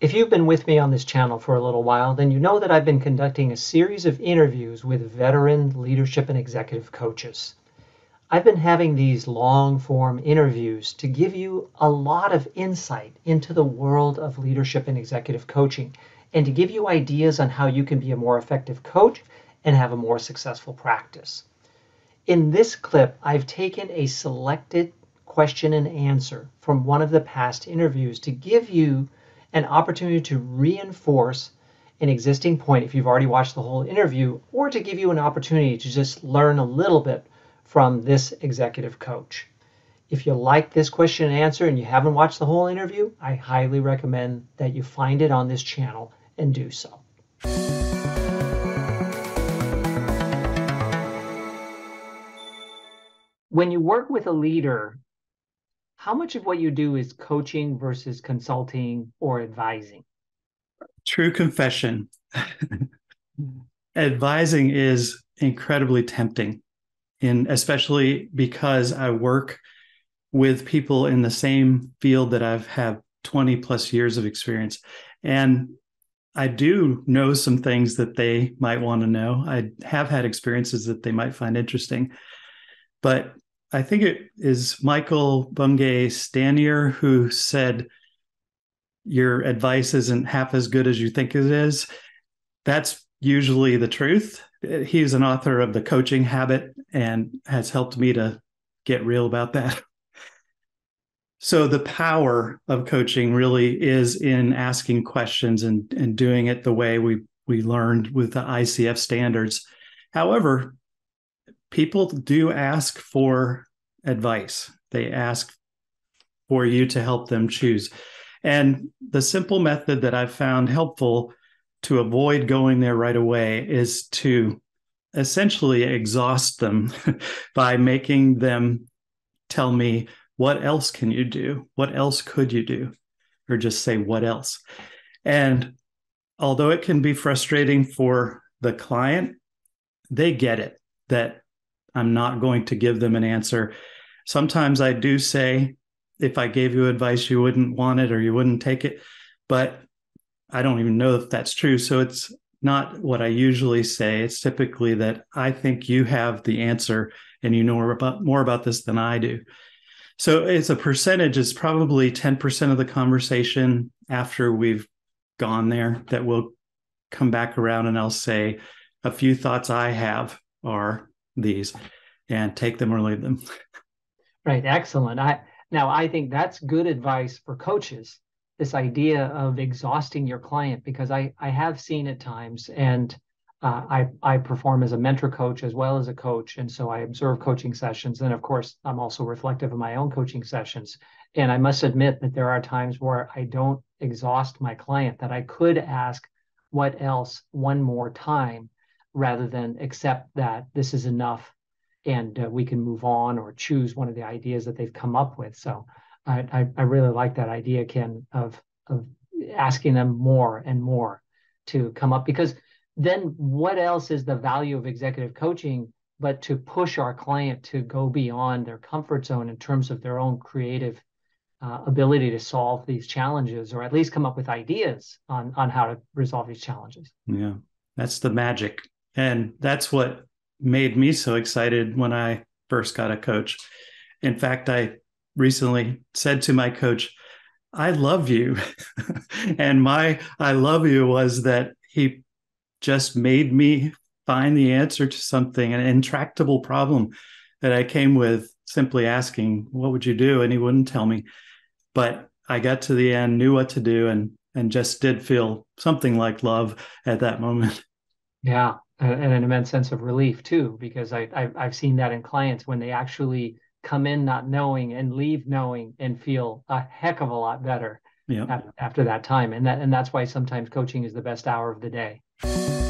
If you've been with me on this channel for a little while, then you know that I've been conducting a series of interviews with veteran leadership and executive coaches. I've been having these long-form interviews to give you a lot of insight into the world of leadership and executive coaching, and to give you ideas on how you can be a more effective coach and have a more successful practice. In this clip, I've taken a selected question and answer from one of the past interviews to give you an opportunity to reinforce an existing point if you've already watched the whole interview, or to give you an opportunity to just learn a little bit from this executive coach. If you like this question and answer and you haven't watched the whole interview, I highly recommend that you find it on this channel and do so. When you work with a leader, how much of what you do is coaching versus consulting or advising? True confession. Advising is incredibly tempting, and especially because I work with people in the same field that I've had 20 plus years of experience. And I do know some things that they might want to know. I have had experiences that they might find interesting, but I think it is Michael Bungay Stanier who said, your advice isn't half as good as you think it is. That's usually the truth. He's an author of The Coaching Habit and has helped me to get real about that. So the power of coaching really is in asking questions and doing it the way we learned with the ICF standards. However, people do ask for advice. They ask for you to help them choose. And the simple method that I've found helpful to avoid going there right away is to essentially exhaust them by making them tell me, what else can you do? What else could you do? Or just say, what else? And although it can be frustrating for the client, they get it that I'm not going to give them an answer. Sometimes I do say, if I gave you advice, you wouldn't want it or you wouldn't take it, but I don't even know if that's true. So it's not what I usually say. It's typically that I think you have the answer and you know more about this than I do. So it's a percentage, it's probably 10% of the conversation after we've gone there that we'll come back around and I'll say a few thoughts I have are these, and take them or leave them. Right. Excellent. Now I think that's good advice for coaches, this idea of exhausting your client, because I have seen at times, and I perform as a mentor coach as well as a coach. And so I observe coaching sessions. And of course, I'm also reflective of my own coaching sessions. And I must admit that there are times where I don't exhaust my client, that I could ask what else one more time, rather than accept that this is enough and we can move on or choose one of the ideas that they've come up with. So I really like that idea, Ken, of asking them more and more to come up, because then what else is the value of executive coaching but to push our client to go beyond their comfort zone in terms of their own creative ability to solve these challenges, or at least come up with ideas on how to resolve these challenges. Yeah, that's the magic. And that's what made me so excited when I first got a coach. In fact, I recently said to my coach, I love you. And my I love you was that he just made me find the answer to something, an intractable problem that I came with simply asking, what would you do? And he wouldn't tell me. But I got to the end, knew what to do, and just did feel something like love at that moment. Yeah. And an immense sense of relief too, because I've seen that in clients when they actually come in not knowing and leave knowing and feel a heck of a lot better after that time. And that's why sometimes coaching is the best hour of the day.